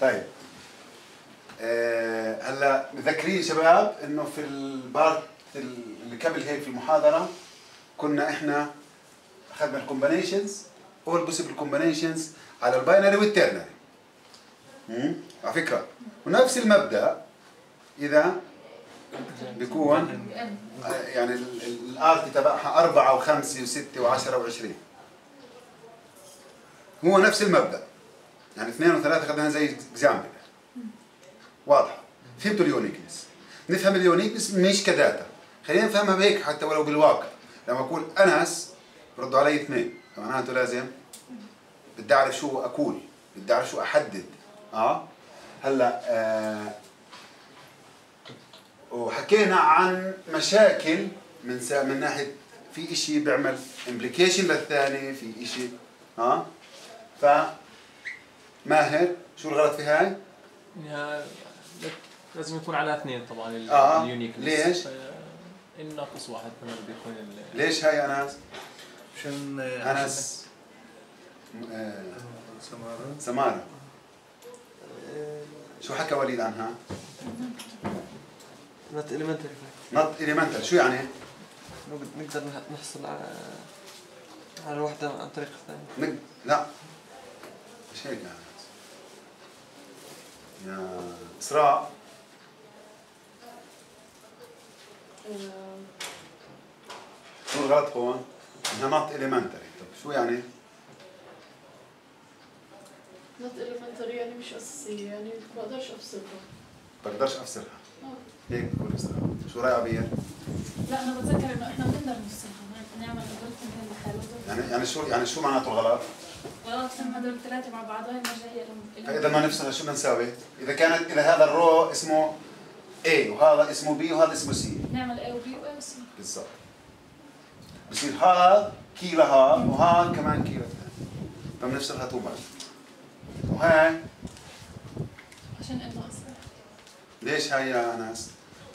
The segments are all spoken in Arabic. طيب هلا متذكرين يا شباب انه في البارت اللي قبل هيك في المحاضره كنا احنا اخذنا الكومبينيشنز اول بوسيبل كومبينيشنز على الباينري والترنري. على فكره ونفس المبدا اذا بيكون يعني الارت تبعها 4 و5 و6 و10 و20 هو نفس المبدا يعني 2 و3 اخذناها زي اكزامبل واضحه. فهمتوا اليونيكنس؟ نفهم اليونيكنس مش كداتا، خلينا نفهمها بهيك حتى ولو بالواقع. لما اقول انس ردوا علي 2 معناته لازم بدي اعرف شو اقول، بدي اعرف شو احدد. هلا وحكينا عن مشاكل من ناحيه في شيء بيعمل امبليكيشن للثاني، في شيء ف ماهر شو الغلط في هاي؟ انها لازم يكون على 2 طبعا اليونيكنس. ليش؟ ان ناقص 1 بيكون ليش هاي انس؟ عشان انس سمارة شو حكى وليد عنها؟ نوت إليمنتال. نوت إليمنتال شو يعني؟ نقدر نحصل على واحدة عن طريق الثانية. لا مش هيك يعني. يا إسراء شو الغلط هون؟ إنها نوت إليمنتال. طب شو يعني؟ نوت إليمنتال يعني مش أساسية، يعني ما بقدرش أفصلها. ما بقدرش أفصلها. هيك بقول إسراء، شو رأي أبير؟ لا أنا بتذكر إنه إحنا بنقدر نفصلها، نعمل هدول يعني شو معناته الغلط؟ غلط لما هدول الثلاثة مع بعضهم مش هي. فإذا ما نفصلها شو بنساوي؟ إذا كانت هذا الرو اسمه A وهذا اسمه B وهذا اسمه C. نعمل A وB و A وC. بالضبط. بصير هذا كي لهذا وهذا كمان كي لهذا. فبنفصلها تو مرات. وهاي عشان انه اصلا ليش هاي يا انس؟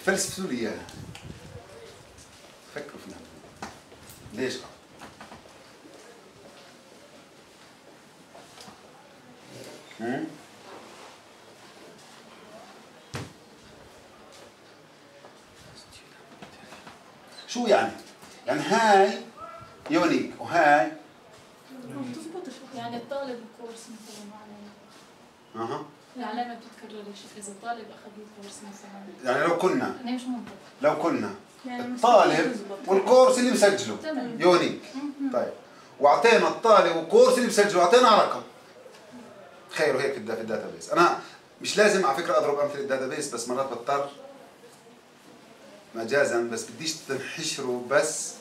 فلسفوا لي اياها، فكروا فيها ليش غلط؟ شو يعني؟ يعني هاي يونيك وهاي يعني الطالب الكورس مثلا العلامة بتتكررش إذا الطالب أخذ الكورس مثلا. يعني لو كنا مش منطق، لو كنا يعني الطالب والكورس اللي مسجله يونيك. طيب وأعطينا الطالب والكورس اللي مسجله، أعطينا رقم، تخيلوا هيك في الداتا بيس. أنا مش لازم على فكرة أضرب أمثلة الداتا بيس، بس مرات بضطر مجازا، بس بديش تنحشروا بس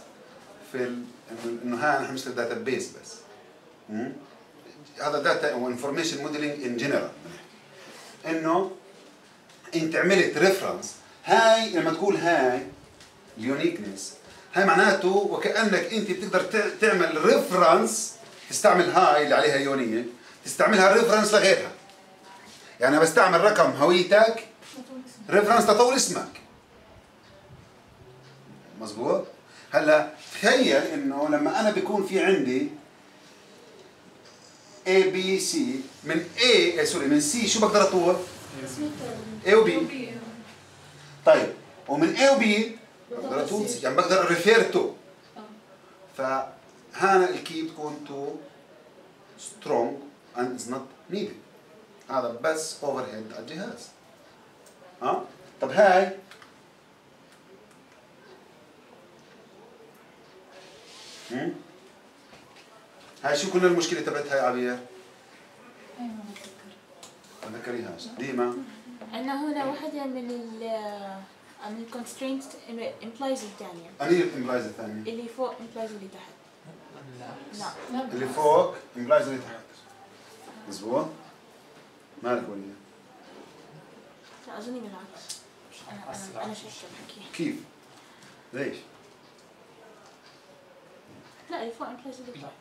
في إنه ها نحن مش الداتا بيس بس. هذا داتا وانفورميشن موديلنج ان جنرال، انه انت عملت ريفرنس. هاي لما تقول هاي اليونيكنس، هاي معناته وكانك انت بتقدر تعمل ريفرنس، تستعمل هاي اللي عليها يونيك، تستعملها ريفرنس لغيرها. يعني بستعمل رقم هويتك ريفرنس لطول اسمك، مزبوط؟ هلا تخيل انه لما انا بيكون في عندي A B C، من A سوري من C شو بقدر اطور؟ A و B. طيب ومن A و B بقدر اطور، يعني بقدر ريفير تو. فهنا الكي بتكون تو سترونج اند از نوت نيدد، هذا بس اوفر هيد على الجهاز. طب هاي هاي شو كنا المشكلة تبعتها يا عبير؟ اي ما بتذكر. ما تذكريهاش، ديما؟ أنه هنا واحدة من الكونسترينت امبلايز الثانية. أني امبلايز الثانية؟ اللي فوق امبلايز اللي تحت. لا لا اللي فوق امبلايز اللي تحت. مزبوط؟ مالك وليد؟ لا أظني بالعكس. أنا شايفة بحكي. كيف؟ ليش؟ لا اللي فوق امبلايز اللي تحت.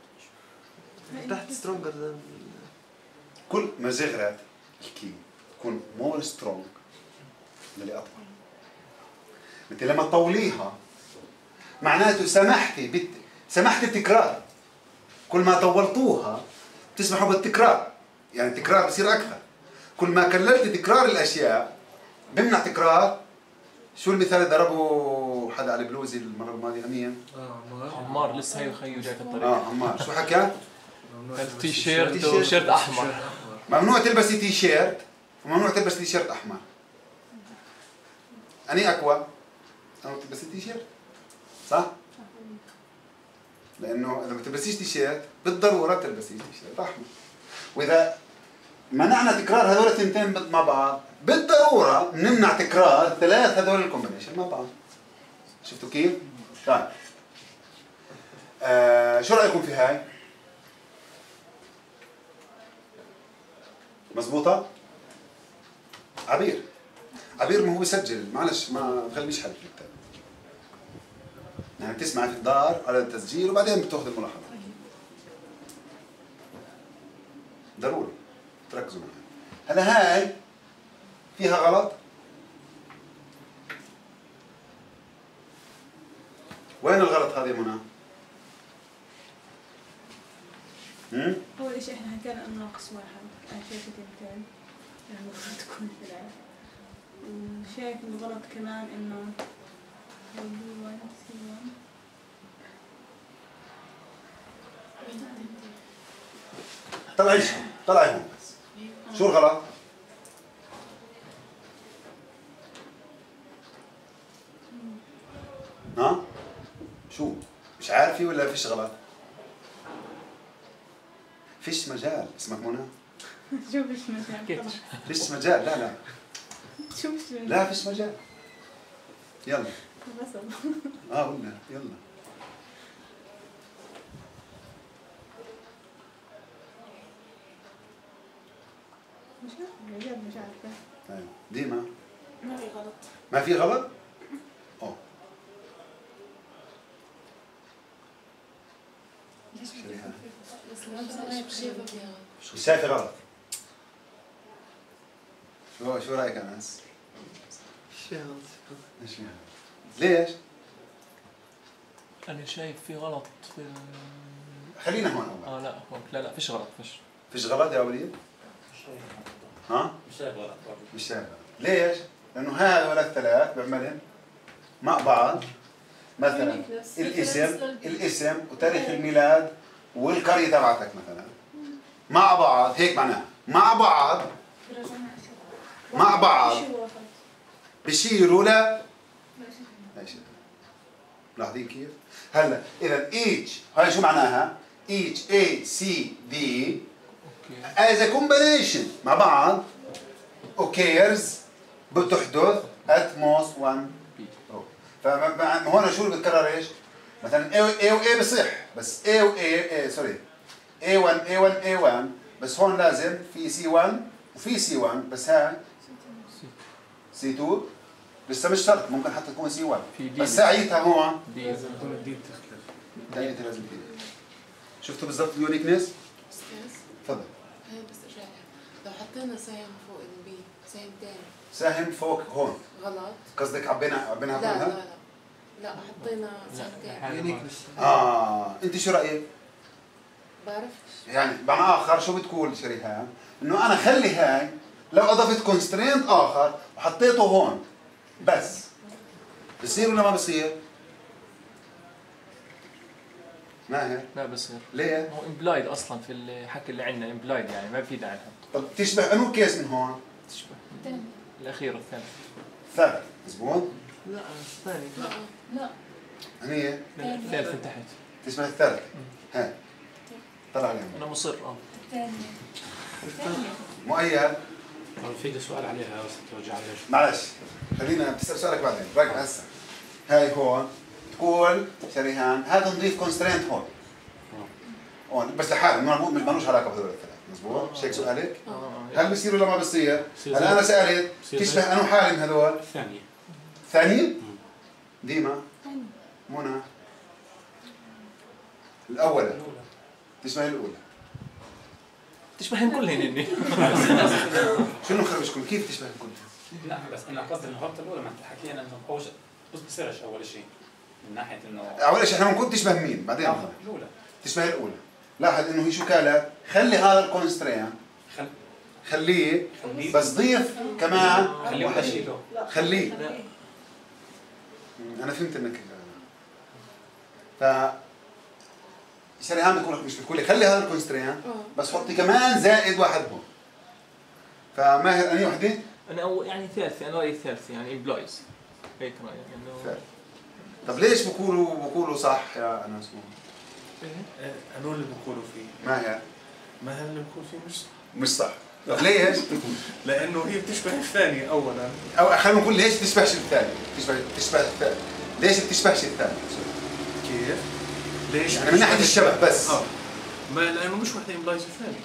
تحت سترونجر كل ما زغرت الكي تكون مور سترونج من اللي اطول. انت لما تطوليها معناته سمحتي التكرار. كل ما طولتوها بتسمحوا بالتكرار، يعني التكرار بصير اكثر. كل ما قللت تكرار الاشياء بمنع تكرار. شو المثال اللي ضربه حدا على البلوزي المره الماضيه؟ امين عمار لسه هي خيو جاي في الطريق. عمار شو حكى؟ تيشيرت احمر. ممنوع تلبسي تيشيرت، وممنوع تلبسي تيشيرت احمر. اني اقوى؟ انه تلبسي تيشيرت، صح؟ لانه اذا ما تلبسيش تيشيرت بالضروره بتلبسي تيشيرت احمر. واذا منعنا تكرار هذول الثنتين مع بعض بالضروره نمنع تكرار ثلاث هذول الكومبينيشن مع بعض. شفتوا كيف؟ طيب شو رايكم في هاي؟ مضبوطه؟ عبير عبير ما هو سجل، معلش ما بخليش حد يكتب. يعني بتسمعي في الدار على التسجيل وبعدين بتاخذ الملاحظه. ضروري تركزوا معي. هلا هاي فيها غلط؟ وين الغلط هذا يا منى؟ أول شيء احنا حكينا إنه ناقص واحد، أنا شايفة تنتين المفروض تكون بالعين، وشايف إنه غلط كمان إنه طلعي طلعي هون بس. شو الغلط؟ ها؟ شو؟ مش عارفة ولا فيش غلط؟ فيش مجال. اسمك منى؟ شو فيش مجال؟ فيش مجال. لا لا شو فيش مجال؟ لا فيش مجال. يلا قلنا يلا. مش عارفة بجد مش عارفة. طيب ديما ما في غلط. ما في غلط؟ اه شريحة شو شايفة غلط؟ شو رأيك يا أنس؟ شو غلط؟ ليش؟ أنا شايف في غلط في خلينا هون أول. لا هون لا فيش غلط. فيش غلط يا وليد؟ ها؟ مش شايف غلط. مش شايف غلط. ليش؟ لأنه هذول الثلاث بعملهم مع بعض، مثلا الاسم وتاريخ الميلاد والقرية تبعتك مثلا مع بعض، هيك معناها مع بعض بشيروا لا شيء. ملاحظين كيف؟ هلا إذا ايتش هاي شو معناها؟ ايتش اي سي دي as a combination مع بعض occurs بتحدث at most one people. فهون شو اللي بتكرر ايش؟ مثلا A و A بصح، بس A و A سوري A1 A1 A1 بس هون لازم في C1 وفي C1 بس هاي C2 لسه مش شرط، ممكن حتى تكون C1 بس ساعتها هون دي بتختلف، لازم دي. شفتوا بالضبط اليونيكنس؟ تفضل. بس ارجع لو حطينا سهم فوق البي، سهم ثاني. سهم فوق هون. غلط. قصدك عبينا هون؟ لا حطينا سهم ثاني. انت شو رايك؟ بعرفش. يعني بمعنى اخر شو بتقول شريهان؟ انه انا خلي هاي لو اضفت كونسترينت اخر وحطيته هون بس بصير ولا ما بصير؟ ما هي؟ ما بصير. ليه؟ هو امبلايد اصلا في الحكي اللي عندنا، امبلايد يعني ما في داعي. طب تشبه انو كيس من هون؟ تشبه الثاني الاخير الثالث. الثالث مزبوط؟ لا الثاني لا هني الثالث من تحت تشبه الثالث. ها طلع عليهم. انا مصر الثانية مؤيد في سؤال عليها بس ترجع عليها. معلش خلينا بتسال سؤالك بعدين، ركز هسه. هاي هون تقول شريهان هذا نضيف كونسترينت هون. هون بس لحاله ما لوش علاقه بهذول الثلاث، مزبوط؟ شيك سؤالك؟ هل بصير ولا ما بصير؟ هلا انا سالت تشبه انو حاله من هذول؟ الثانية. الثانية؟ ديما؟ منى؟ الأولى تشبه الأولى. تشبهن كلهن هن. شنو خربشكم؟ كيف تشبهن كلهن؟ لا بس أنا قصدي الغلطة الأولى ما حكينا إنه أول شيء بس بصيرش أول شيء. من ناحية انه اول شيء احنا بنكون تشبه مين بعدين الاولى تشبه الاولى. لاحظ انه هي شو كالة؟ خلي هذا الكونسترينت خليه، بس ضيف كمان واحد. خليه. أنا فهمت إنك ف شريهان بتقول لك مش بتقول لي خلي هذا الكونستريان بس حطي كمان زائد واحد هون. فماهر أني وحدة؟ أنا أو يعني ثالثة، أنا رأيي ثالثة يعني امبلويز هيك رأيي إنه. طب ليش بقولوا صح يا أنس؟ أنو اللي بقولوا فيه؟ ما هي اللي بقول فيه مش صح. طب ليش؟ لأنه هي بتشبه الثانية أولاً. أو خلينا نقول ليش بتشبهش الثانية؟ بتشبه الثانية. ليش بتشبهش الثانية؟ كيف؟ ليش؟ يعني من ناحية الشبه بس. ما لأنه مش وحدة امبلايز الثانية.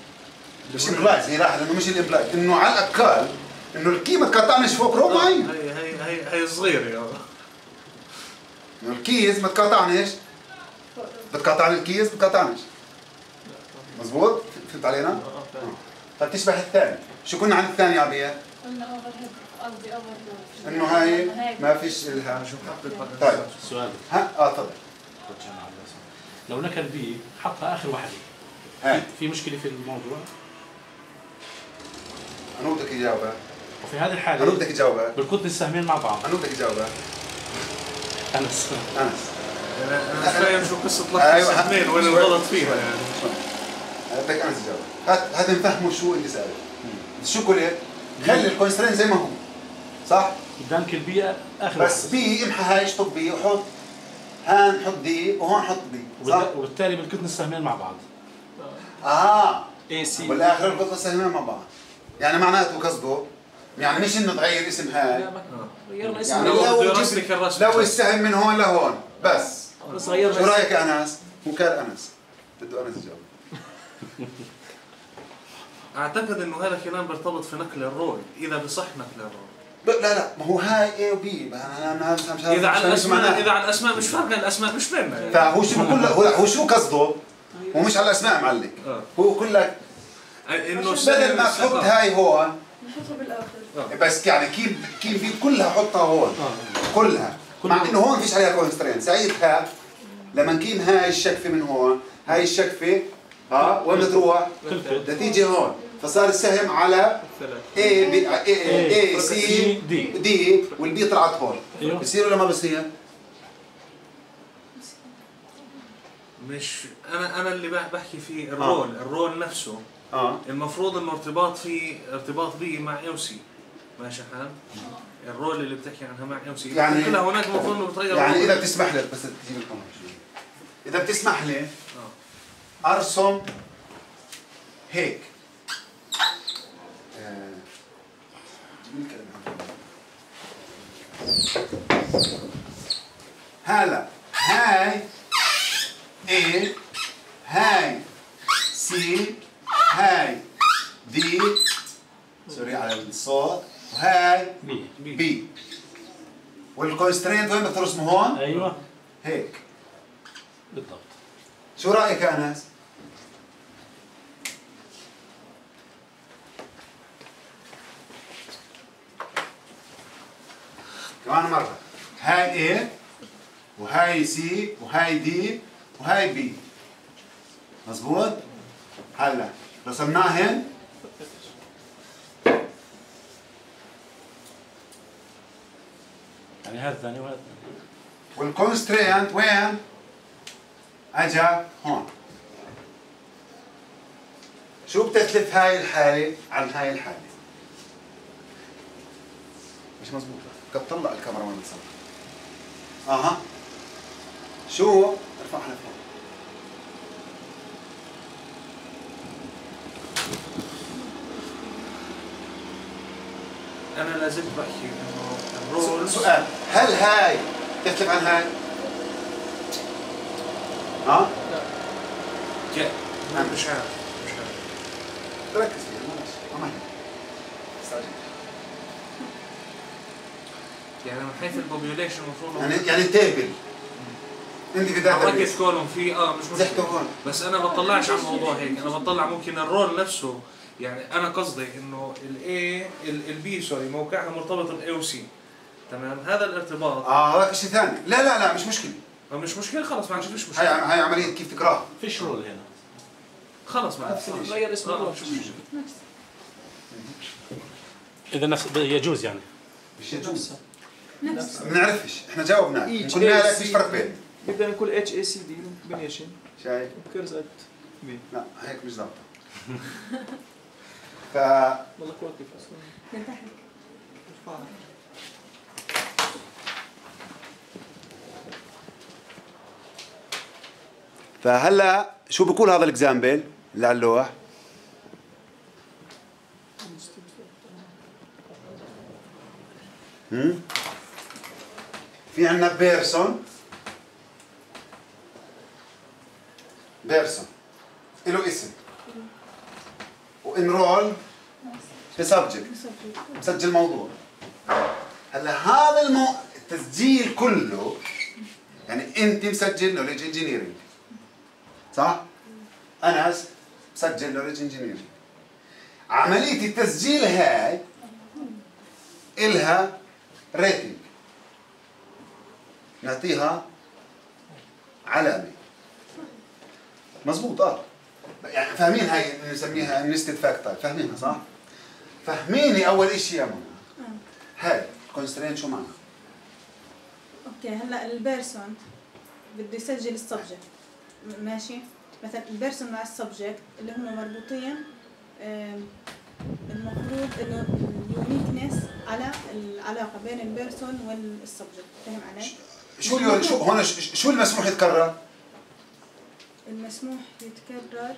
مش امبلايز هي راحت لأنه مش الامبلايز، إنه على الأقل إنه الكيمة تقطعنش فوق ربع معين. هي صغيرة يا الله. إنه الكيس ما تقطعنش. بتقطعن الكيس بتقطعنش. مظبوط؟ فهمت علينا؟ فبتشبه الثاني، شو قلنا عن الثاني عبير؟ قلنا اوفر هيد، قصدي اوفر هيد انه هاي ما فيش الها. طيب سؤال ها تفضل. لو نكر بي حطها اخر واحدة في مشكلة في الموضوع؟ انا بدك اجاوبها. وفي هذه الحالة انا بدك اجاوبها. بالقطن السهمين مع بعض. انا بدك اجاوبها. أنس مش فاهم شو قصة لقطة السهمين وين الغلط فيها يعني. بدك انس تجاوب، هذا نفهموا شو اللي سأله. شو كله؟ خلي الكونسترين زي ما هو. صح؟ قدامك البي اخر بس بي امحى هاي اشطب بي وحط هان حط دي وهون حط دي. صح؟ وبالتالي بالقطن السهمين مع بعض. اي سي بالاخر القطن السهمين مع بعض. يعني معناته قصده يعني مش انه تغير اسم هاي. لا ما غيرنا اسم يعني لو السهم من هون لهون بس. بس غيرنا اسم. شو رايك يا انس؟ مكار انس. بده انس يجاوب. اعتقد انه هذا الكلام بيرتبط في نقل الروي، اذا بصح نقل الروي. لا ما هو هاي اي وبي، انا مش عارف. اذا على الاسماء مش فارقه، الاسماء مش مهمه يعني. فهو شو بقول لك، هو شو قصده؟ هو مش على الاسماء معلق، هو بقول لك انه بدل ما تحط هاي هون نحطها بالاخر. بس يعني كيف بي كلها حطها هون، كلها مع انه هون فيش عليها كونسترين. ساعتها لما كيم هاي الشكفه من هون، هاي الشكفه وين بتروح؟ نتيجة هون، فصار السهم على اي سي دي والبي طلعت هون. بصير ولا ما بصير؟ مش انا اللي بحكي فيه الرول نفسه المفروض انه ارتباط بي مع اي وسي، ماشي الحال؟ الرول اللي بتحكي عنها مع اي وسي يعني كلها هناك المفروض انه بتغير. يعني اذا بتسمح لي بس تجيب لكم اذا بتسمح لي أرسم هيك. هلا هاي A، هاي C، هاي D، سوري على الصوت، وهاي B. والكونسترينت وين بترسمه هون؟ ايوه هيك بالضبط. شو رأيك يا أنس؟ كمان مرة، هاي إيه وهاي سي وهاي دي وهاي بي، مظبوط؟ هلا رسمناهن يعني هذا الثاني وهذا الثاني، والكونسترينت وين؟ اجا هون. شو بتختلف هاي الحالة عن هاي الحالة؟ مش مظبوطة، قد طلع الكاميرا وين بتصور. شو؟ ارفع حالك فوق. أنا لازلت بحكي إنه الرول. سؤال، هل هاي بتختلف عن هاي؟ لا مش عارف ركز فيها ماشي ما هي استعجل. يعني من حيث البوبيوليشن المفروض يعني تيبل انت بدها تركز كولوم فيه مش زحته هون. بس انا بطلعش على الموضوع هيك، انا بطلع ممكن الرول نفسه. يعني انا قصدي انه الاي البي سوري موقعها مرتبط بالاي وسي، تمام؟ هذا الارتباط شيء ثاني. لا مش مشكله، خلص ما عنديش مشكله. هاي عمليه كيف تكرهها، فيش رول هنا خلص ما عنديش. غير اسمه شو اذا نفس يجوز يعني مش يجوز ما نعرفش احنا جاوبنا قلنا لك مش فرق بين يبدا نقول اتش اي سي دي كومبينيشن شايف كرزات مين لا هيك مش ضابطه ف والله كويس اصلا ننتحر مش فاهم فهلا شو بقول هذا الاكزامبل اللي على اللوح في عندنا بيرسون له اسم وانرول بسبجكت مسجل موضوع. هلا هذا التسجيل كله يعني انت مسجل نوليدج انجينيرنج صح؟ انس مسجل نوليدج انجينيرنج. عملية التسجيل هاي إلها ريتنج نعطيها علامة مظبوط يعني فاهمين هاي نسميها انستد فاكتور فاهمينها صح؟ فاهميني أول إشي يا منى هاي كونسترين شو معناها؟ أوكي هلا البيرسون بده يسجل السبجكت ماشي مثلا البيرسون مع السبجكت اللي هم مربوطين المفروض انه اليونيكنس على العلاقه بين البيرسون والسبجكت فاهم علي؟ شو هون شو المسموح يتكرر؟ المسموح يتكرر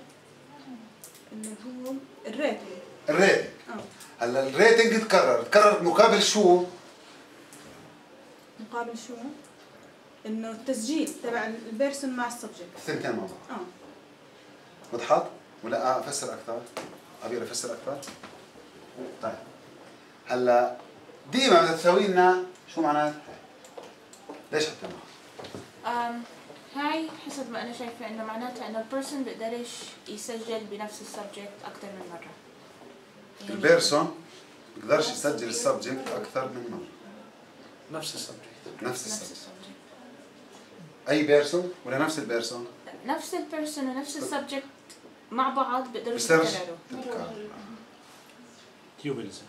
اللي هو الريتنج هلا الريتنج يتكرر مقابل شو؟ مقابل شو؟ انه التسجيل تبع البيرسون مع السبجكت الثنتين مع بعض وضحت؟ ولا افسر اكثر؟ ابي افسر اكثر؟ طيب هلا ديما بدها تساوي لنا شو معناها؟ ليش حطيناها؟ هاي حسب ما انا شايفه انه معناتها انه البيرسون بيقدرش يسجل بنفس السبجكت اكثر من مره. يعني البيرسون بيقدرش يسجل السبجكت اكثر من مره. نفس السبجكت اي بيرسون ولا نفس البيرسون؟ نفس البيرسون ونفس السبجكت مع بعض بيقدروا يتكرروا. كيوبلزم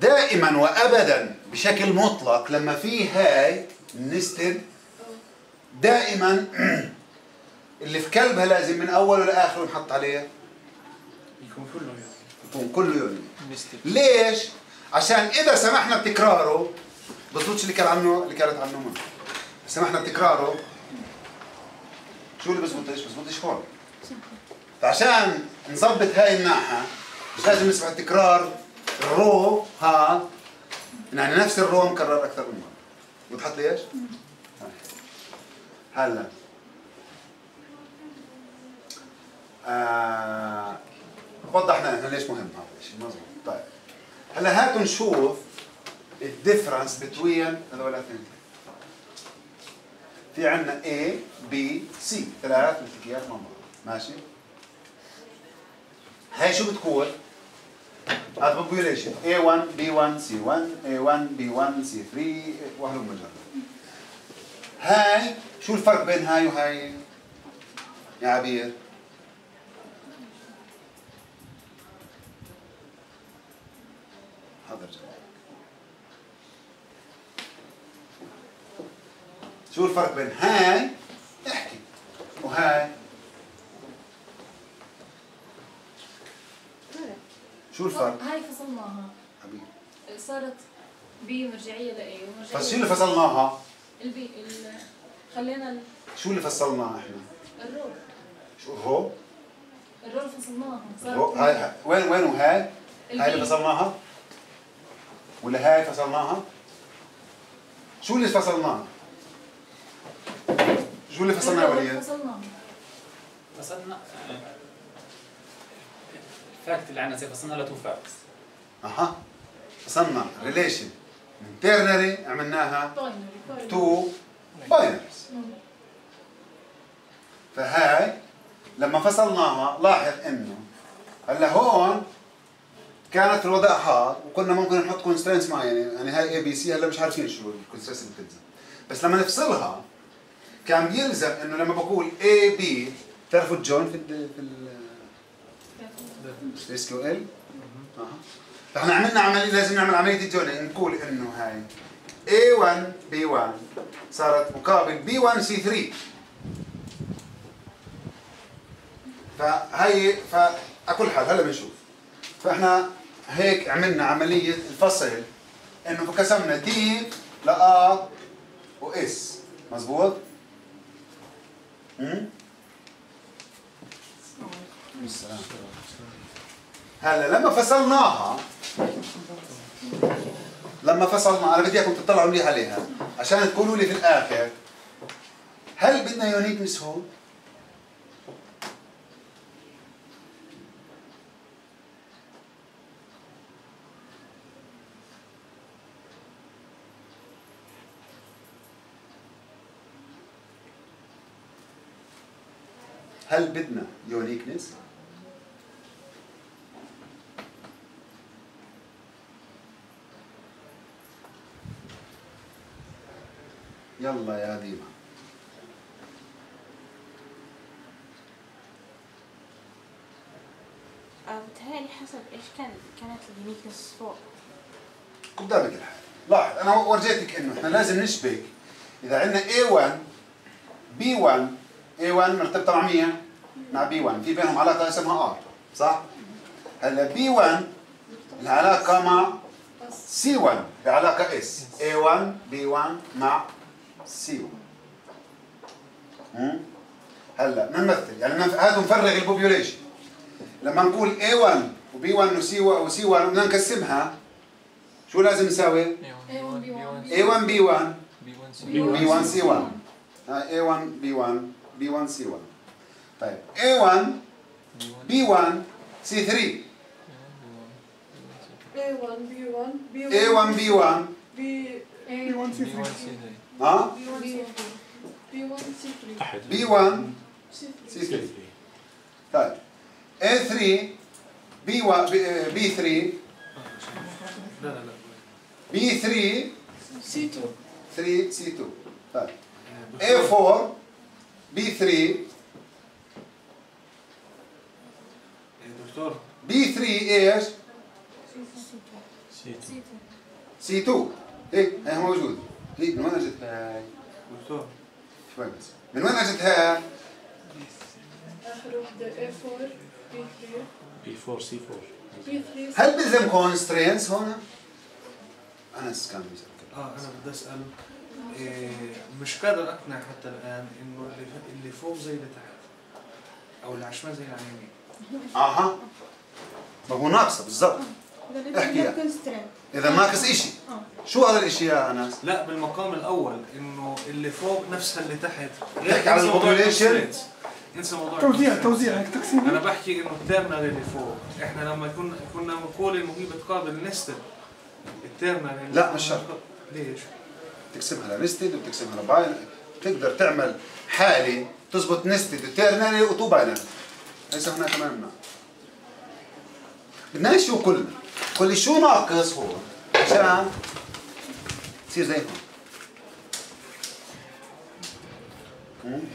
دائما وابدا بشكل مطلق لما في هاي نستد دائما اللي في كلبها لازم من اوله لاخره نحط عليه يكون كله يومي ليش؟ عشان اذا سمحنا بتكراره بضبطش اللي كان عنه اللي كانت عنه منه سمحنا بتكراره شو اللي بزبطش؟ بزبطش هون فعشان نظبط هاي الناحية مش لازم نسمع تكرار الرو ها يعني نفس الرو مكرر اكثر من مره وضحت ليش؟ هلا وضحنا احنا ليش مهم هذا الشيء مظبوط طيب هلا هاتوا نشوف الديفرنس بين هذول الاثنين في عندنا A B C ثلاث ملتقيات مع بعض ماشي هاي شو بتقول؟ هذا population A1 B1 C1 A1 B1 C3 وهلم جرا هاي شو الفرق بين هاي وهاي يا عبير؟ حاضر جوابك شو الفرق بين هاي احكي وهاي شو الفرق؟ هاي فصلناها حبيبي صارت بي مرجعية لإي ومرجعية شو اللي فصلناها؟ البي خلينا شو اللي فصلناها احنا؟ الرو شو الرو؟ الرو فصلناها صارت هاي وين وهاي؟ هاي اللي فصلناها؟ ولا هاي فصلناها؟ شو اللي فصلناها؟ شو اللي فصلناها يا وليد؟ فصلنا الفاكت اللي عندنا زي فصلنا لتو فاكتس اها فصلنا ريليشن من تيرنري عملناها تو باينرز فهاي لما فصلناها لاحظ انه هلا هون كانت الوضع حار وكنا ممكن نحط كونسترينتس معينه يعني هاي اي بي سي هلا مش عارفين شو الكونسترينتس اللي بتلزم بس لما نفصلها كان بيلزم انه لما بقول اي بي بتعرفوا الجون في ال اس كيو ال فاحنا عملنا عمليه، لازم نعمل عمليه الجولة، نقول انه هاي A1 B1 صارت مقابل B1 C3، فهي فاكل حال هلا بنشوف. فاحنا هيك عملنا عمليه الفصل، انه فقسمنا D ل A و S، مزبوط؟ هلا لما فصلناها، انا بدي اياكم تطلعوا مليح عليها عشان تقولوا لي في الاخر هل بدنا يونيكنس هون؟ هل بدنا يونيكنس؟ يلا يا ديما. بتهيألي حسب ايش كانت اليونيكنس فوق. قدامك الحال، لاحظ انا ورجيتك انه احنا لازم نشبك. اذا عندنا A1 B1، A1 مرتبطة مع مين؟ مع B1، في بينهم علاقة اسمها R، صح؟ هلا B1 العلاقة مع C1 بعلاقة S، A1 B1 مع سيو. هلا بدنا نمثل، يعني هذا نفرغ البوبيوليشن. لما نقول A1 وB1 وC1 وبدنا نقسمها، شو لازم نساوي؟ A1 B1 B1 C1. A1 B1 B1 C1. طيب A1 B1 C3. A1 B1 B1 C3. ها؟ B1 C3. طيب A3 B1 B3 B3 C2 3 C2. طيب A4 B3 B3 ايش؟ C2 هيك هي موجود. ليه من وين اجت هاي؟ دكتور شوي بس، من وين اجت هاي؟ اخر وحده A4 B3 B4 C4. هل بيلزم كونسترينس هون؟ انس كان بيسأل. انا بدي اسال، مش قادر اقنع حتى الان انه اللي فوق زي اللي تحت او اللي على الشمال زي اللي على اليمين. اها ما هو ناقصه بالضبط. احكي اذا ناقص شيء. شو هذا الشيء يا انس؟ لا بالمقام الاول انه اللي فوق نفسها اللي تحت. تحكي على البوبيوليشن؟ انسى موضوع توزيع هيك تقسيم. انا بحكي انه التيرنري اللي فوق، احنا لما كنا بنقول انه هي بتقابل نستد التيرنري. لا مش شرط. ليش؟ بتقسمها لنستد وبتقسمها لباينري، بتقدر تعمل حاله تزبط نستد وتيرنري وتو باينري. ليس هناك ما يمنع. بدنا نشوف كل شو ناقص هو عشان تصير زي هون.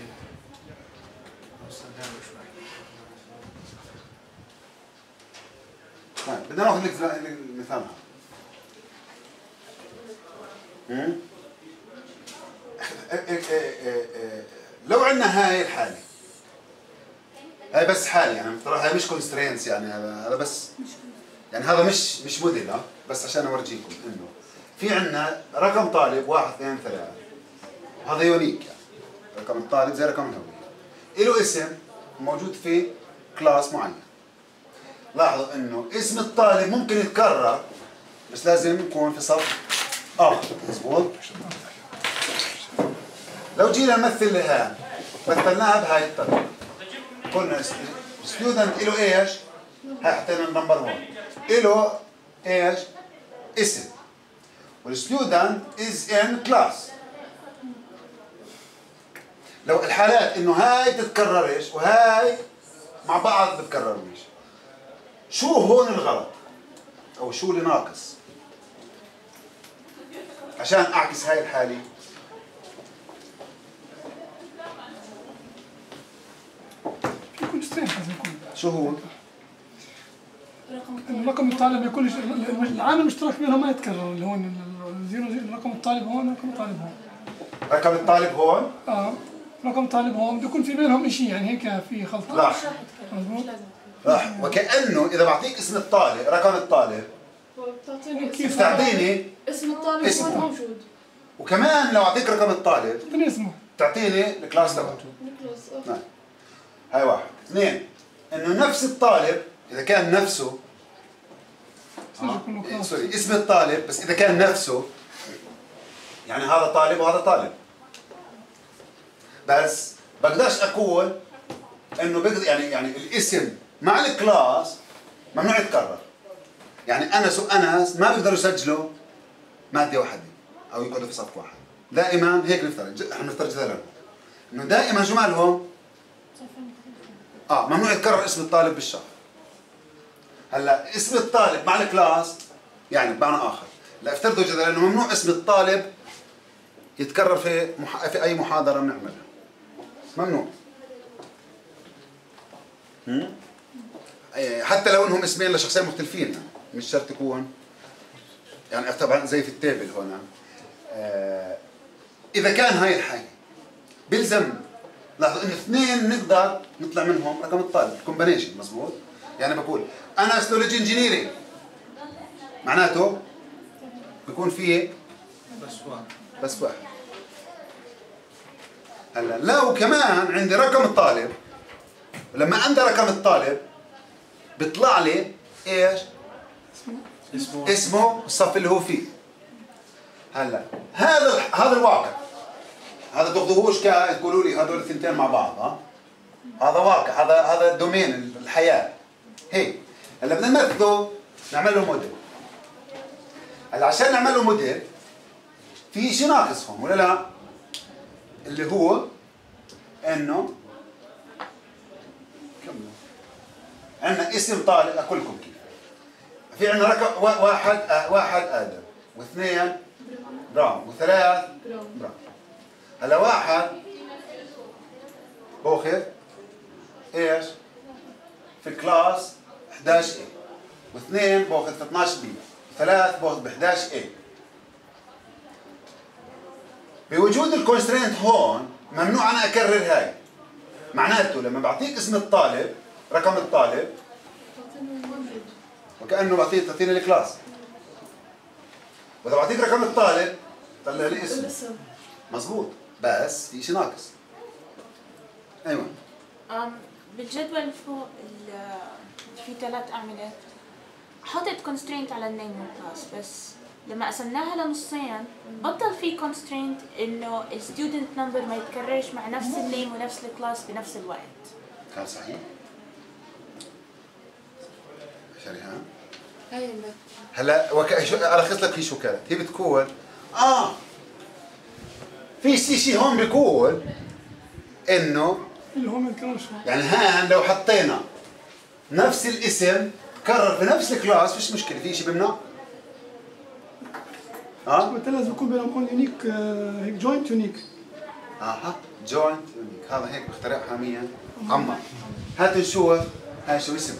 طيب بدنا ناخذ لك مثال. لو عندنا هاي الحالة، هاي بس حالة، يعني بصراحة مش كونسترينس، يعني هذا بس، يعني هذا مش موديل، بس عشان اورجيكم انه في عندنا رقم طالب 1 2 3، هذا يونيك، يعني رقم الطالب زي رقم الهوية، له اسم موجود في كلاس معين. لاحظوا انه اسم الطالب ممكن يتكرر بس لازم يكون في صف اخر، مضبوط؟ لو جينا نمثل هان، مثلناها بهاي الطريقة، قلنا ستودنت له ايش؟ هاي حطينا النمبر 1، له ايش؟ اسم، والستودنت از ان كلاس. لو الحالات انه هاي بتتكررش وهاي مع بعض بتكرروش، شو هون الغلط؟ او شو اللي ناقص؟ عشان اعكس هاي الحالة. شو هو؟ الرقم الطالب ما يكونش العامل المشترك بينهم ما يتكرر، اللي هو رقم الطالب هون ورقم الطالب هون. رقم الطالب هون؟ اه رقم الطالب هون بده يكون في بينهم شيء يعني هيك في خلطة. راح مظبوط؟ راح وكأنه إذا بعطيك اسم الطالب رقم الطالب بتعطيني اسم الطالب هون موجود، وكمان لو أعطيك رقم الطالب بتعطيني اسمه، بتعطيني الكلاس تبعته. الكلاس نعم. هاي واحد. اثنين إنه نفس الطالب إذا كان نفسه سوري اسم الطالب، بس إذا كان نفسه يعني هذا طالب وهذا طالب، بس بقدرش أقول إنه بقدر يعني الاسم مع الكلاس ممنوع يتكرر. يعني أنس وأنس ما بيقدروا يسجلوا مادة واحدة أو يقعدوا في صف واحد، دائما هيك نفترض، احنا نفترض مثلا إنه دائما جمالهم ممنوع يتكرر اسم الطالب بالشهر. هلا اسم الطالب مع الكلاس يعني بمعنى آخر، لا افترضوا جدلا إنه ممنوع اسم الطالب يتكرر في أي محاضرة بنعملها، ممنوع. حتى لو إنهم اسمين لشخصين مختلفين مش شرط يكون يعني طبعا زي في التابل هون. إذا كان هاي الحاجة بيلزم لاحظوا إنه اثنين نقدر نطلع منهم رقم الطالب، الكومبانيشن مضبوط؟ يعني بقول أنا نولج انجينيرينج معناته بكون فيه بس واحد. هلا لو كمان عندي رقم الطالب، لما عندي رقم الطالب بيطلع لي ايش؟ اسمه والصف اللي هو فيه. هلا هذا الواقع، هذا تاخذوهوش تقولوا لي هذول الثنتين مع بعض، هذا واقع، هذا دومين الحياه هيك. هلا بدنا ناخذه نعمل له موديل. هلا عشان نعمل له موديل في شيء ناقص هون ولا لا؟ اللي هو انه عندنا اسم طالب كلكم كيف. في عندنا رقم واحد ادم، واثنين برام، وثلاث برام. هلا واحد باخذ ايش؟ في الكلاس 11 A، واثنين باخذ في 12 B، وثلاث باخذ ب 11 A. بوجود الكونسترينت هون ممنوع انا اكرر هاي، معناته لما بعطيك اسم الطالب رقم الطالب وكأنه بعطيني الكلاس، واذا بعطيك رقم الطالب طلع لي اسمه مظبوط، بس في شيء ناقص. ايوه بالجدول فوق في ثلاث اعمده حطيت كونسترينت على النيم كلاس، بس لما قسمناها لنصين بطل في كونسترينت انه student نمبر ما يتكررش مع نفس النيم ونفس الكلاس بنفس الوقت. كان صحيح؟ شريحان؟ ايوه. هلا الخص لك هي شو كانت؟ هي بتقول في شيء هون بيقول انه اللي هون ما يتكررش، يعني هان لو حطينا نفس الاسم تكرر في نفس الكلاس مش مشكله، في شيء بيمنع؟ وقتها لازم يكون بينهم هون يونيك، هيك جوينت يونيك. جوينت يونيك، هذا هيك بخترعها مين؟ عمر. هات نشوف هاي شو اسمها؟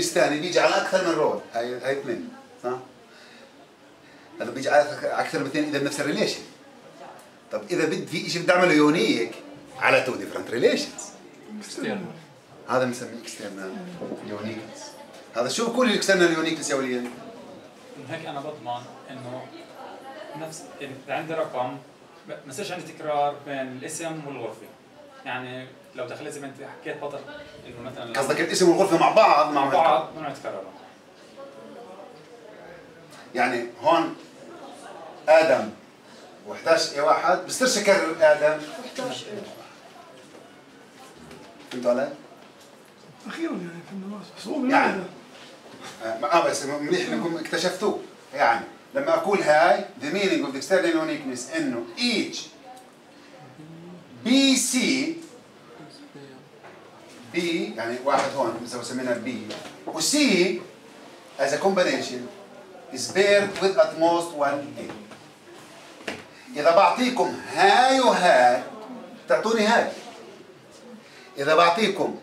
ثاني بيجي على اكثر من رول، هاي اثنين، صح؟ هذا بيجي على اكثر من اثنين اذا بنفس الريليشن. طب اذا بدي في شيء بدي اعمله يونيك على تو ديفرنت ريليشنز، هذا بنسميه اكسترنال يونيك. هذا شو بكون الاكسترنال يونيك يساوي لي؟ هيك انا بضمن انه نفس اذا عندي رقم ما يصيرش عندي تكرار بين الاسم والغرفه. يعني لو دخلت زي ما انت حكيت بطل انه مثلا قصدك الاسم والغرفه مع بعض ممنوع يتكرروا. يعني هون ادم و11 اي واحد بصيرش اكرر ادم و11 اي واحد. فهمتوا علي؟ اخيرا يعني فهمنا صعوبه يعني بس منيح انكم اكتشفتوه. يعني لما اقول هاي the meaning of the external uniqueness انه each B يعني واحد هون مثلا سمينا B و C as a combination is paired with at most one A. إذا بعطيكم هاي وهاي تعطوني هاي. إذا بعطيكم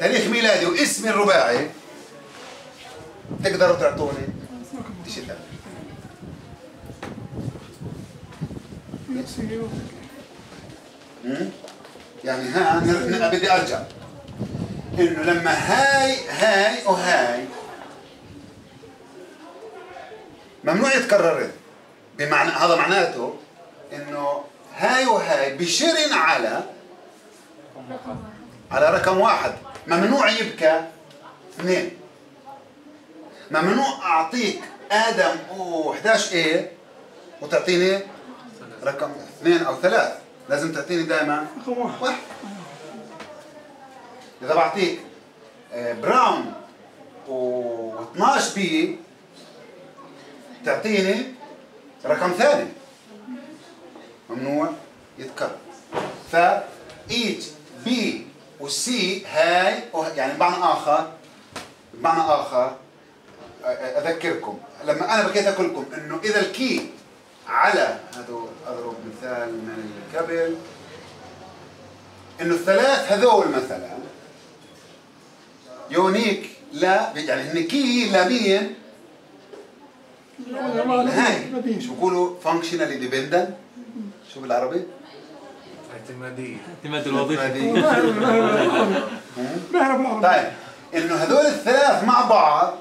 تاريخ ميلادي واسمي الرباعي تقدروا تعطوني شيء ثاني. يعني ها بدي ارجع انه لما هاي وهاي ممنوع يتكررن، بمعنى هذا معناته انه هاي وهاي بشرن على رقم واحد. ممنوع يبكى اثنين، ممنوع اعطيك ادم و11 ايه وتعطيني رقم اثنين او ثلاث، لازم تعطيني دائما واحد. إذا بعطيك براون و12 بي تعطيني رقم ثاني ممنوع يتكرر. ف each B و C هاي يعني بمعنى آخر أذكركم لما أنا بكيت أقول لكم إنه إذا الكي على هذول، أضرب مثال من قبل إنه الثلاث هذول مثلا يونيك لا يعني هن كي لمين؟ لهاي. شو بقولوا فانكشنالي ديبندنت؟ شو بالعربي؟ اعتمادية. اعتماد الوظيفة. طيب إنه هذول الثلاث مع بعض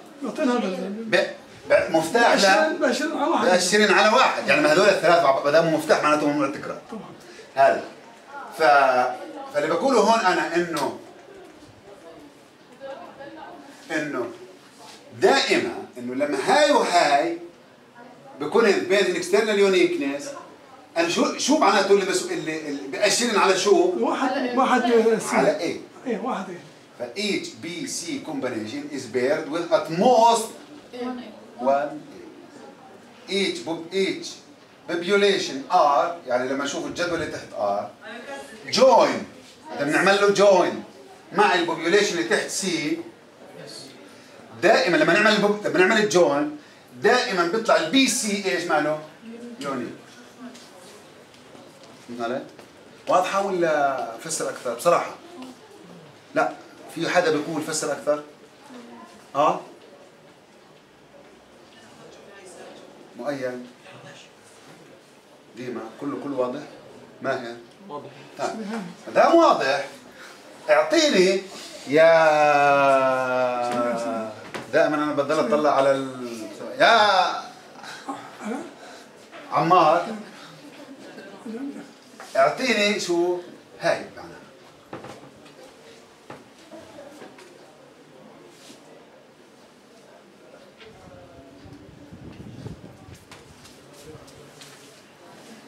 مفتاح بأشرين على واحد، يعني ما هذول الثلاث ما دام مفتاح معناته ممنوع التكرار. هذا فاللي بقوله هون أنا إنه دائما إنه لما هاي وهاي بكون بين الإكسترنال يونيكنس أنا شو معناته اللي بأشرين على شو؟ واحد على إيه؟ إيه واحد إيه. فإيتش بي سي كومبانيشن إز بيرد وذ أت موست one each population R يعني لما اشوف الجدول اللي تحت R join اذا بنعمل له join مع البوبيوليشن اللي تحت C دائما لما بنعمل الجوين دائما بيطلع البي سي ايش ماله؟ يونيك. واضحه ولا فسر اكثر بصراحه؟ لا في حدا بيقول فسر اكثر؟ مؤيد ديما كله واضح؟ ماهر؟ واضح. طيب ما دام واضح اعطيني يا دائما انا بضل اطلع على يا عمار اعطيني شو هاي معناها.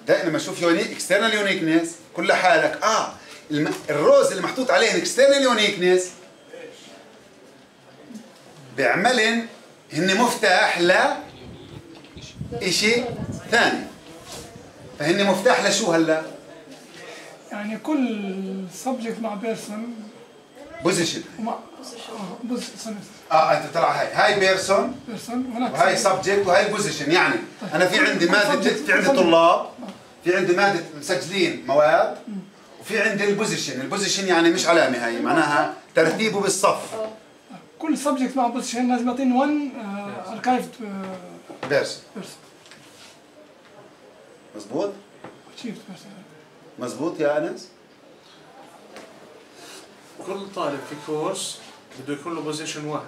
دائما لما اشوف يونيك اكسترنال يونيكنس كل حالك الروز اللي محطوط عليهن اكسترنال يونيكنس بيعملن هن مفتاح لشيء ثاني. فهن مفتاح لشو هلا؟ يعني كل سبجكت مع بيرسون بوزيشن بوزيشن انت طلع هاي بيرسون وهاي سبجكت وهاي البوزيشن. يعني انا في عندي ماده، في عندي طلاب، في عندي مادة مسجلين مواد، وفي عندي البوزيشن يعني مش علامة، هاي معناها ترتيبه بالصف. كل سبجكت مع بوزيشن لازم يعطيني 1 اركايفد بيرسون. مظبوط؟ مظبوط يا أنس؟ كل طالب في كورس بده يكون له بوزيشن واحد.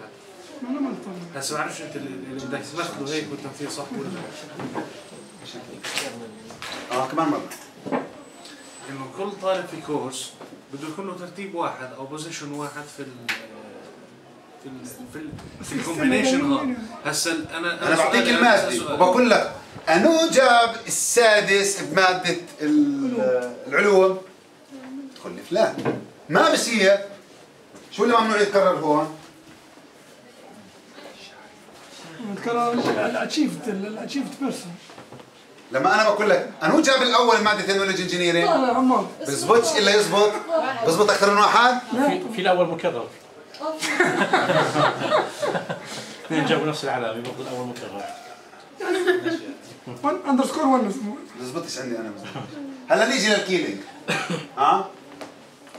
هسه ما بعرفش انت اللي بدك تاخذه هيك والتمثيل صح ولا لا؟ كمان مرة انه كل طالب في كورس بده يكون له ترتيب واحد او بوزيشن واحد في الكومبينيشن. هسا انا بعطيك المادة وبقول لك انو جاب السادس بمادة العلوم تخلف، لا ما بصير. شو اللي ممنوع يتكرر هون؟ يتكرر الاتشيفد بيرسون. لما انا بقول لك انو جاب الاول ماده نولج انجينيرينج لا لا عمار بزبطش الا يزبط، بزبط اكثر من واحد. في الاول مكرر اثنين جابوا نفس العلامه بيضل الاول مكرر يعني اندرسكور 1 اسمه بزبطش عندي انا. هلا نيجي للكيلينج. ها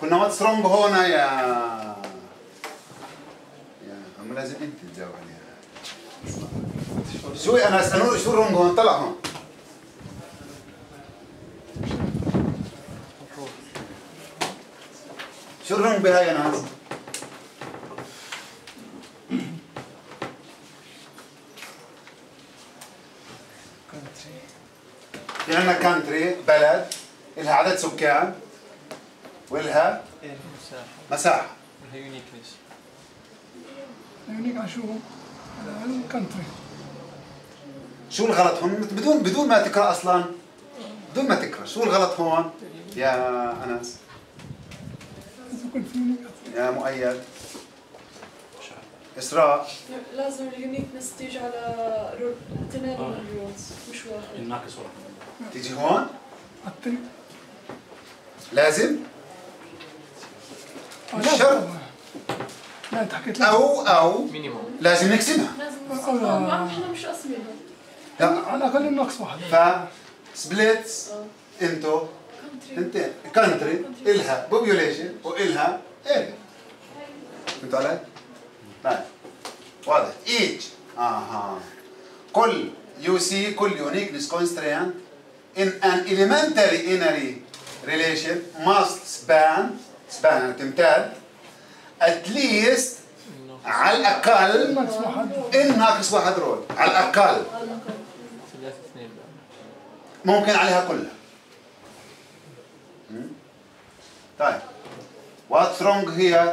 كنا واتس رونج هون يا لازم انت تجاوب عليها. شو انا اسالوني شو رونج هون؟ طلع هون شو الرونج بهاي يا ناس؟ في عندنا كانتري بلد إلها عدد سكان وإلها مساحة وإلها يونيكنس. يونيك على شو؟ على الكانتري. شو الغلط هون؟ بدون ما تقرأ أصلاً، بدون ما تقرأ، شو الغلط هون يا أنس؟ يا مؤيد إسراء لازم اليونيكنس تيجي على اثنين رولز مش واحد، الناقص واحد تيجي هون؟ لازم؟ مش شرط. لا حكيت أو لازم نقسمها، احنا مش قاسمينها، على الأقل الناقص واحد. فسبليتس انتو انتين، كانتري إلها بوبيوليشن وإلها إيريا. فهمتوا علي؟ طيب واضح. ايتش كل يو سي كل يونيكنس كونسترينت in an elementary inner relation must span تمتد at least على الأقل إن ناقص واحد رول، على الأقل ممكن عليها كلها. طيب what's wrong here؟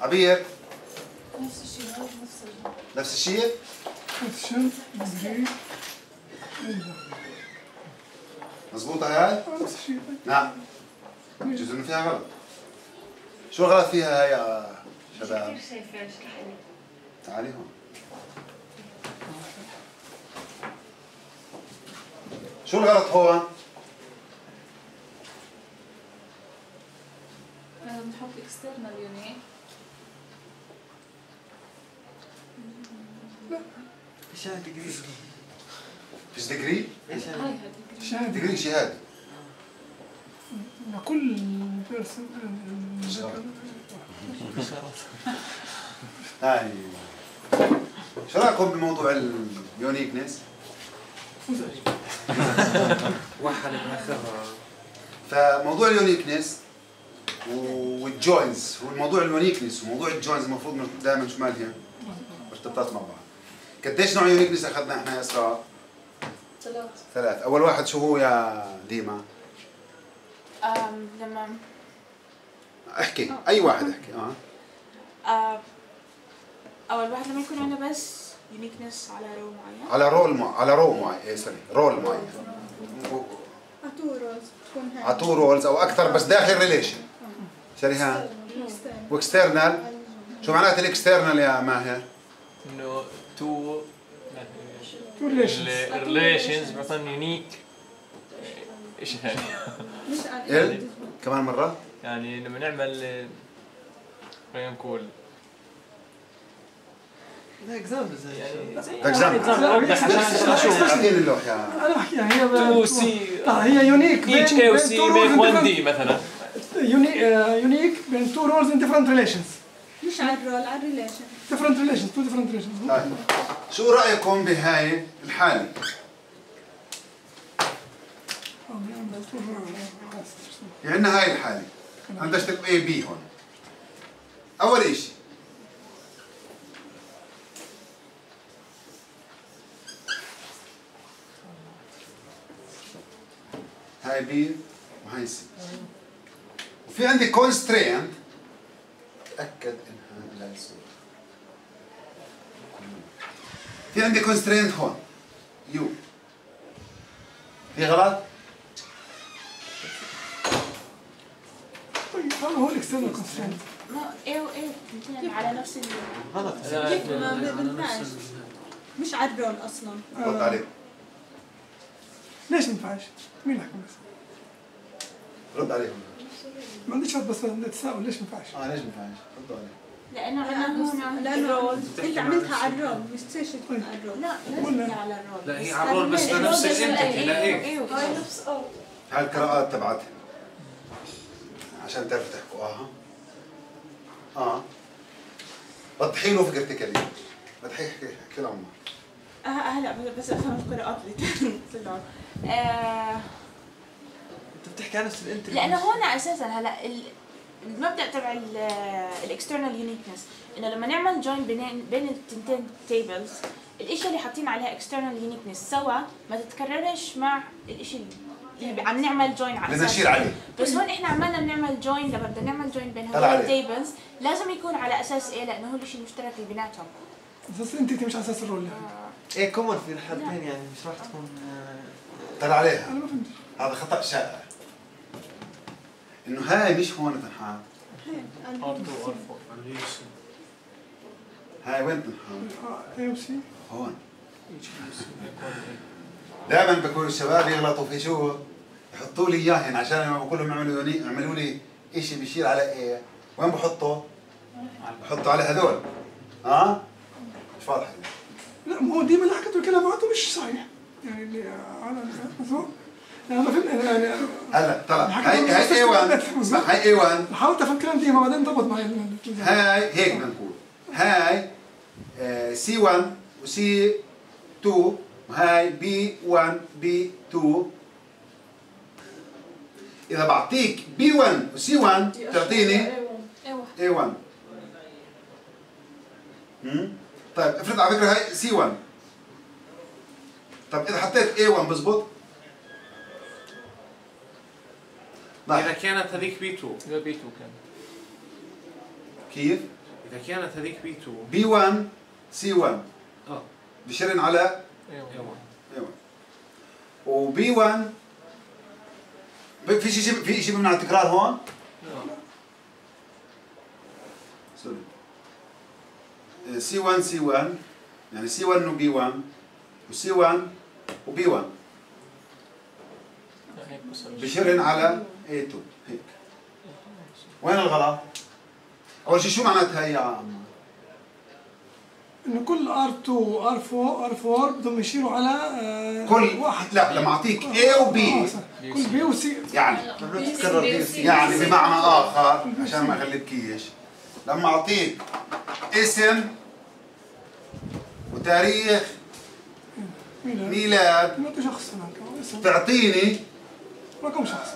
عبير نفس الشيء نفس الشيء مضبوطة هاي؟ نفس الشيء. نعم بجوز انه فيها غلط. شو الغلط فيها يا شباب؟ تعالي هون. شو الغلط هون؟ لازم نحط اكسترنال يونيك. لا فيش ديجري، فيش ديجري؟ ديجري شهادة. كل بيرسون هاي. شو رايكم بموضوع اليونيكنس؟ وحل بنخرها. فموضوع اليونيكنس والجوينز، والموضوع اليونيكنس وموضوع الجوينز المفروض دائما شو مالهم؟ مرتبطات مع بعض. قديش نوع يونيكنس اخذنا احنا يا اسراء؟ ثلاث. اول واحد شو هو يا ديما؟ لما احكي اي واحد احكي. اول واحد لما يكون عندنا بس يونيكنس على رو معين، على رو معين اي سوري رول معين، عطو رولز او اكثر بس داخل ريليشن. شريهان واكسترنال، شو معنات الاكسترنال يا ماهر؟ انه تو ريليشنز مثلا يونيك ايش يعني؟ كمان مرة؟ يعني لما نعمل خلينا نقول اكزامبلز، هي يونيك مثلا يونيك بين تو رولز ان ديفرنت ريليشنز، مش على الرول على الريليشن، ديفرنت ريليشنز. طيب شو رايكم بهاي الحاله؟ في عندنا هاي الحاله، عندنا تكتب اي بي هون. اول شيء هاي بي وهاي سي، وفي عندي كونسترينت تأكد انها لا يصير. في عندي كونسترينت هون يو، في غلط؟ أنا هو الإكسترنال كونسترينت. إيه بنتهم على نفس ال. غلط. كيف ما بنفعش؟ مش عدول أصلاً. غلط عليك. ليش ما ينفعش؟ مين اللي حكم بس؟ رد عليهم. ما عنديش رد بس نتساءل ليش ما ينفعش؟ ليش ما ينفعش؟ ردوا عليه. لأنه لأنه أنت عملتها على الرول مش تيجي تكون على الرول. لا لازم على الرول. لا هي على الرول بس لنفس الانتيتي لهيك. هاي القراءات تبعتها. عشان تعرفوا تحكوا وضحي له فكرتك اليوم. وضحي احكي لعمر. هلا بس افهم القراءات اللي طلعوا. انت بتحكي عن نفس الانترفيو لانه هون اساسا هلا المبدا تبع الاكسترنال يونيكنس انه لما نعمل جوين بين التنتين تيبلز الاشياء اللي حاطين عليها اكسترنال يونيكنس سوا ما تتكررش مع الاشياء اللي عم نعمل جوين على اساس عليه. بس هون احنا عمالنا بنعمل جوين. لما بدنا نعمل جوين بين هدول التيبلز لازم يكون على اساس ايه؟ لانه هو الشيء المشترك اللي بيناتهم. بس انت مش على اساس الرول يعني. ايه كومن في الحالتين يعني مش راح تكون طلع عليها. انا ما فهمت. هذا خطا شائع. انه هاي مش هون تنحط. هاي وين تنحط؟ اي سي هون. دائما بكون الشباب يغلطوا في شو؟ يحطوا لي اياه هنا عشان لما بقول لهم اعملوا لي شيء بيشير على ايه؟ وين بحطه؟ بحطه على هذول. مش واضح. لا ما هو دي اللي حكيته الكلام معناته مش صحيح. يعني اللي على هذول انا ما فهمت انا. هلا طلع هاي اي 1 هاي اي 1 حاولت افهم كلام ديما بعدين ضبط معي. هاي هيك بدنا نقول هاي سي 1 وسي 2 وهاي بي 1 بي 2. إذا بعطيك بي 1 وسي 1 تعطيني اي 1. طيب افرض على فكرة هاي سي 1. طيب إذا حطيت اي 1 بزبط؟ إذا كانت هذيك بي 2. إذا بي 2 كانت كيف؟ إذا كانت هذيك بي 2 بي 1 سي 1 بشرن على ايوه وبي 1. في شيء بيمنع التكرار هون؟ لا سوري سي 1 سي 1 يعني سي 1 وبي 1 وسي 1 وبي 1 بشرن على اي 2 هيك. وين الغلط؟ أول شيء شو معناتها هي يا عمار؟ انه كل R2 R4 R4 بدهم يشيروا على كل واحد. لا لما اعطيك A و B كل B و C يعني تكرر B يعني بمعنى اخر عشان ما اغلبكيش لما اعطيك اسم وتاريخ ميلاد شخص تعطيني رقم شخص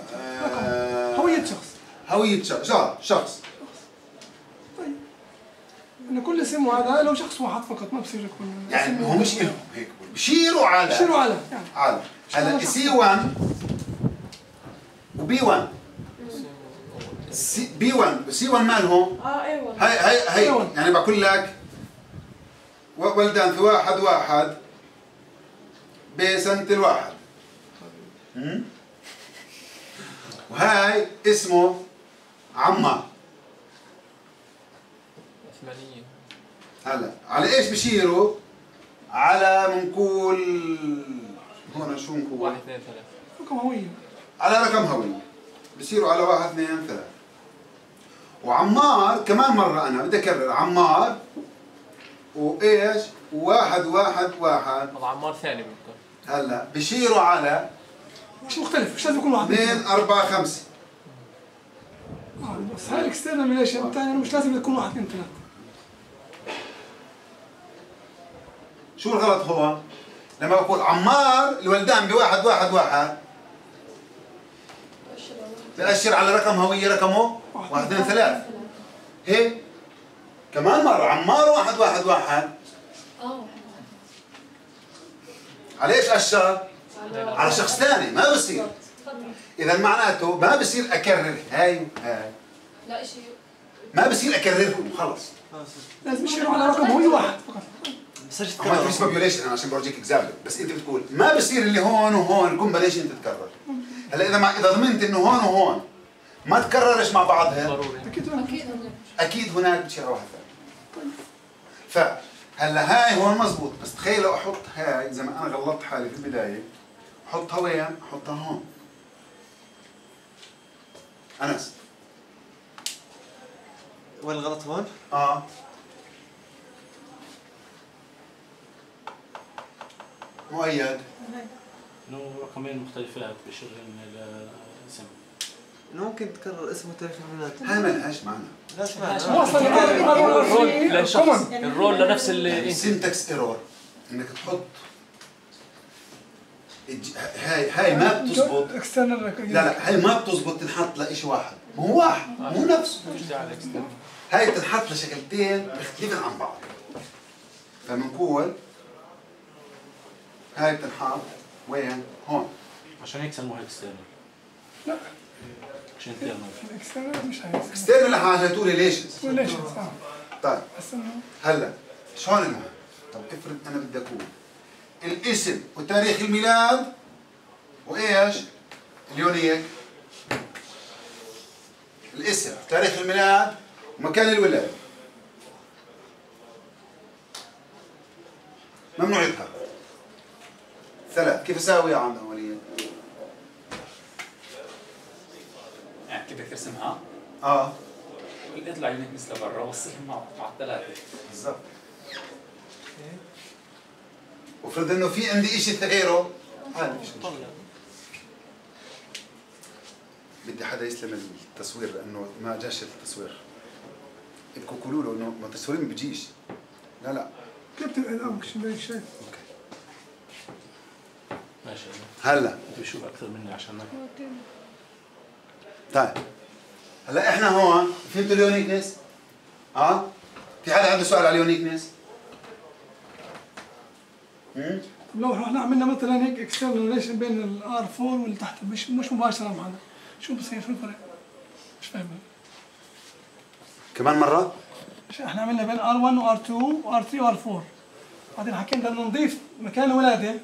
هوية شخص شخص. إن كل اسم هذا لو شخص واحد فقط ما بصير يكون يعني هو مش إلهم هيك بشيروا على يعني هلا سي 1 وبي 1 بي 1 وسي 1 مالهم؟ ايوه هي يعني بقول لك ولدان في واحد واحد بسنة الواحد وهاي اسمه عمار. هلا على ايش بشيروا؟ على منقول هون شو منقول؟ 1 2 3 رقم هوية. على رقم هوية بشيروا على 1 2 3 وعمار كمان مرة أنا بدي أكرر عمار وإيش؟ 1 1 1 طبعا عمار ثاني بنقول. هلا بشيروا على مش مختلف مش لازم يكون 1 2 4 5 بس هاي الإكسترنال ريليشن الثانية مش لازم تكون 1 2 3. شو الغلط هون؟ لما بقول عمار الولدان بواحد واحد واحد بأشر على رقم هوية رقمه 1 2 3 هيك كمان مرة عمار 1 1 1 على ايش أشر؟ على شخص ثاني ما بصير. إذا معناته ما بصير أكرر هاي وهاي لا شيء ما بصير أكررهم خلص لازم يشيروا على رقم هوية واحد فقط. ما فيش بابيوليشن انا عشان بورجيك اكزامبل بس انت بتقول ما بصير اللي هون وهون الكومبانيشن تتكرر. هلا اذا ضمنت انه هون وهون ما تكررش مع بعضها ضروري. اكيد هناك بتشيل على واحد ثاني. طيب فهلا هاي هون مزبوط، بس تخيل لو احط هاي زي ما انا غلطت حالي في البدايه، احطها وين؟ احطها هون. انس وين الغلط هون؟ مؤيد انه رقمين مختلفات بشغل الاسم، انه ممكن تكرر اسم وتاريخ الميلاد. هاي ما لهاش معنى، لاش معنى. للشخص الرول لنفس اللي سنتكس ايرور، انك تحط هاي ما بتزبط. لا هاي ما بتزبط، تنحط لشيء واحد، مو واحد مو نفسه. هاي بتنحط لشكلتين مختلفين عن بعض. فبنقول هاي بتنحط وين؟ هون. عشان هيك سموها اكسترنال. لا مش انترنال. الاكسترنال مش هاي. اكسترنال حاجته ريليشنز. ريليشنز صح. طيب هلا شلون المهم؟ طب افرض انا بدي اقول الاسم وتاريخ الميلاد وايش؟ اليونيك. الاسم، تاريخ الميلاد، ومكان الولاده. ممنوع يذكر. ثلاث، كيف اساوي عند اولية؟ يعني كيف بدك ترسمها؟ اطلع يونيك مثل برا وصلهم مع الثلاثة بالضبط. وفرض انه في عندي شيء تغيره، عادي مش مشكلة. بدي حدا يسلم التصوير لانه ما جاش التصوير. بدكم تقولوا له انه ما التصوير ما بيجيش. لا كيف بتنقل اول شيء؟ اوكي ماشي. هلا انت بتشوف اكثر مني عشان ما طيب هلا احنا هون فهمتوا اليونيكنس؟ في حدا عنده سؤال على اليونيكنس؟ لو رحنا عملنا مثلا هيك اكسترنال ريليشن بين الار 4 واللي تحت مش مباشره معنا، شو بصير؟ شو الفرق؟ مش فاهم. كمان مره؟ احنا عملنا بين ار 1 وار 2 وار 3 وار 4، بعدين حكينا بدنا نضيف مكان الولاده،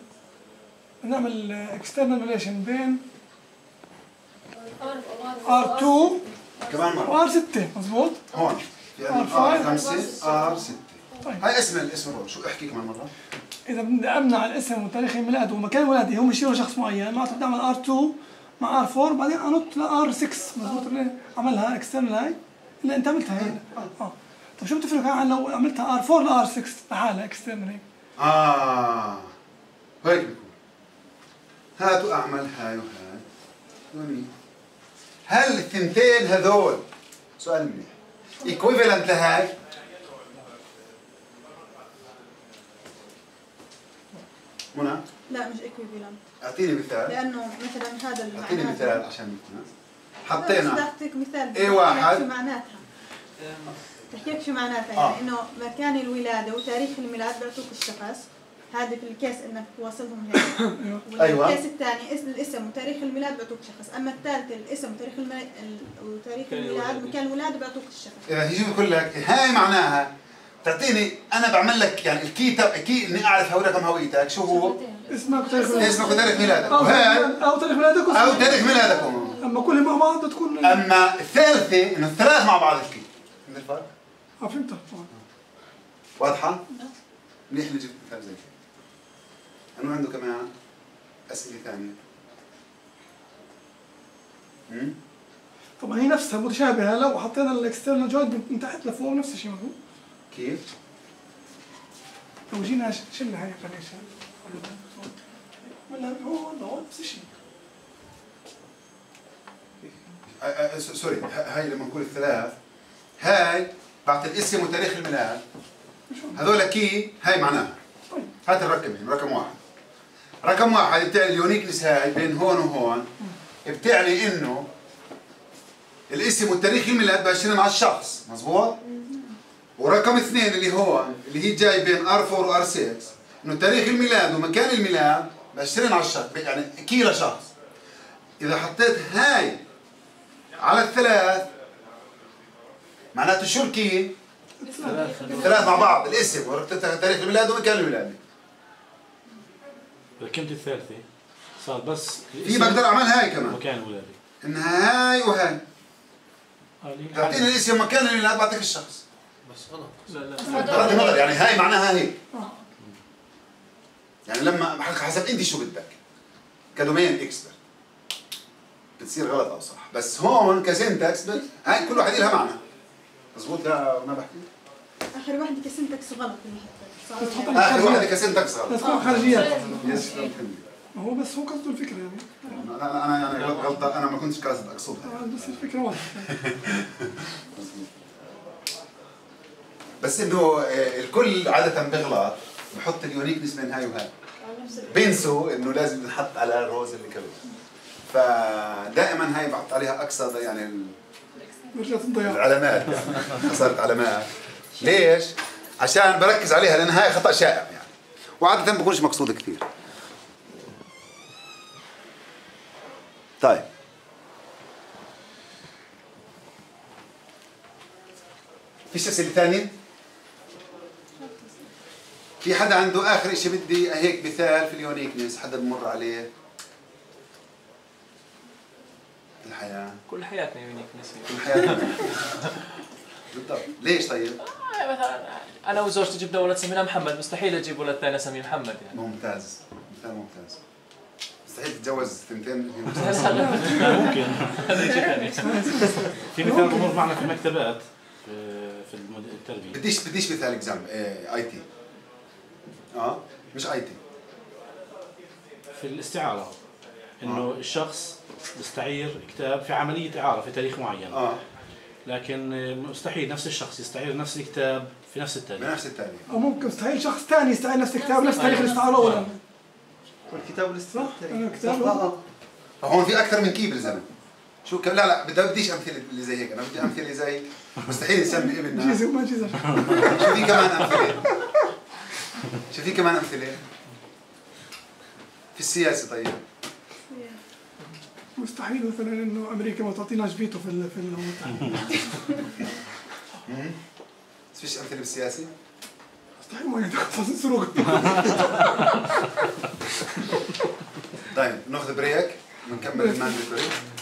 نعمل اكسترنال ريليشن بين ار 2 كمان مره وار 6 مضبوط؟ هون في عندنا ار 5 ار 6. طيب هاي اسم الاسم، شو احكي كمان مره؟ إذا بدي أمنع الاسم وتاريخ الميلاد ومكان ولادي هم يشيلوا شخص معين، معناته بدي أعمل R2 مع R4 بعدين أنط ل R6 مضبوط اللي عملها اكسترنال هاي اللي أنت عملتها هي. طيب شو بتفرق عن لو عملتها R4 ل R6 لحالها اكسترنال هيك؟ هيك بكون هاتوا أعمل هاي وهاي وني. هل الثنتين هذول سؤال منيح إيكويفالنت لهاي؟ هنا؟ لا مش ايكويفالنت. اعطيني مثال. لانه مثلا هذا المعنى، اعطيني مثال عشان حطينا. بدي اعطيك مثال. اي واحد. شو معناتها؟ بحكي لك شو معناتها يعني انه مكان الولاده وتاريخ الميلاد بيعطوك الشخص، هذا في الكيس انك تواصلهم هيك. ايوه. الكيس الثاني الاسم وتاريخ الميلاد بيعطوك شخص، اما الثالث الاسم وتاريخ الميلاد مكان الولاده بيعطوك الشخص. اذا يجي بقول لك هاي معناها تعطيني انا بعمل لك يعني الكي اني اعرف رقم هويتك شو هو؟ اسمك وتاريخ ميلادك او تاريخ ميلادك او تاريخ ميلادك. اما كلهم مع بعض بتكون، اما الثالثه انه الثلاث مع بعض الكي. فهمت الفرق؟ فهمتها طبعا. واضحه؟ منيح اللي جبت مثال زي كذا. انه عنده كمان اسئله ثانيه؟ طبعا هي نفسها متشابهه، لو حطينا الاكسترنال جوينت من تحت لفوق نفس الشيء مضبوط؟ كيف؟ لو جينا شلنا هاي قليش ولا هون نفس الشيء. سوري هاي لما نقول الثلاث، هاي بعت الاسم وتاريخ الميلاد هذول كي، هاي معناها. طيب هات الرقمين، رقم واحد. رقم واحد بتعني اليونيكنس هاي بين هون وهون، بتعني انه الاسم والتاريخ الميلاد باشرين مع الشخص، مضبوط؟ ورقم اثنين اللي هو اللي هي جاي بين R4 و R6 انه تاريخ الميلاد ومكان الميلاد مأشرين على الشخص، يعني كي لشخص. اذا حطيت هاي على الثلاث معناته شو الكي؟ الثلاث مع بعض، الاسم وتاريخ الميلاد ومكان الميلاد. ركمت الثالثة صار بس في بقدر اعمل هاي كمان مكان ولادي، انها هاي وهاي تعطيني الاسم مكان اللي انا بعطيك الشخص. بس غلط. لا غلط يعني هاي معناها هي. يعني لما حسب انت شو بدك كدومين اكسبرت بتصير غلط او صح، بس هون كسنتكس هاي كل واحد لها معنى. مضبوط يا ما بحكي؟ اخر واحد كسنتكس غلط بالمحطة. اخر واحد كسنتكس غلط. بس خارجيات. هو بس هو قصده الفكرة يعني. انا غلطة، انا ما كنتش قاصد اقصدها. بس الفكرة واضحة. بس انه الكل عادة بغلط بحط اليونيكنس بين هاي وهاي. بينسوا انه لازم نحط على الروز اللي كله. فدائما هاي بحط عليها اقصى يعني العلامات صارت علامات. ليش؟ عشان بركز عليها لان هاي خطأ شائع يعني. وعادة ما بكونش مقصود كثير. طيب فيش أسئلة ثانية؟ في حدا عنده آخر إشي بدي هيك مثال في اليونيكنس حدا بمر عليه؟ الحياة كل حياتنا يونيكنس كل حياتنا بالضبط. ليش طيب؟ مثلا أنا وزوجتي جبنا ولد سميناه محمد، مستحيل أجيب ولد ثاني أسميه محمد يعني. ممتاز، مثال ممتاز. مستحيل تتجوز ثنتين ممكن هذا شيء ثاني. في مثال بمر معنا في المكتبات في التربيه. بديش مثال اكزام اي تي مش اي تي في الاستعاره انه الشخص بيستعير كتاب في عمليه اعاره في تاريخ معين لكن مستحيل نفس الشخص يستعير نفس الكتاب في نفس التاريخ او ممكن مستحيل شخص ثاني يستعير نفس الكتاب نفس تاريخ الاستعاره الاولى. والكتاب الاستعاره هون في اكثر من كيف بالزمن شو لا بديش امثله اللي زي هيك، انا بدي امثله زي مستحيل يسمي ابننا جيزه وما جيزه. شو في كمان امثله؟ في السياسه طيب؟ مستحيل مثلا انه امريكا ما تعطيناش فيتو في بس فيش امثله بالسياسه؟ مستحيل ما يتخصص سروق. طيب ناخذ بريك ونكمل الماده البريك.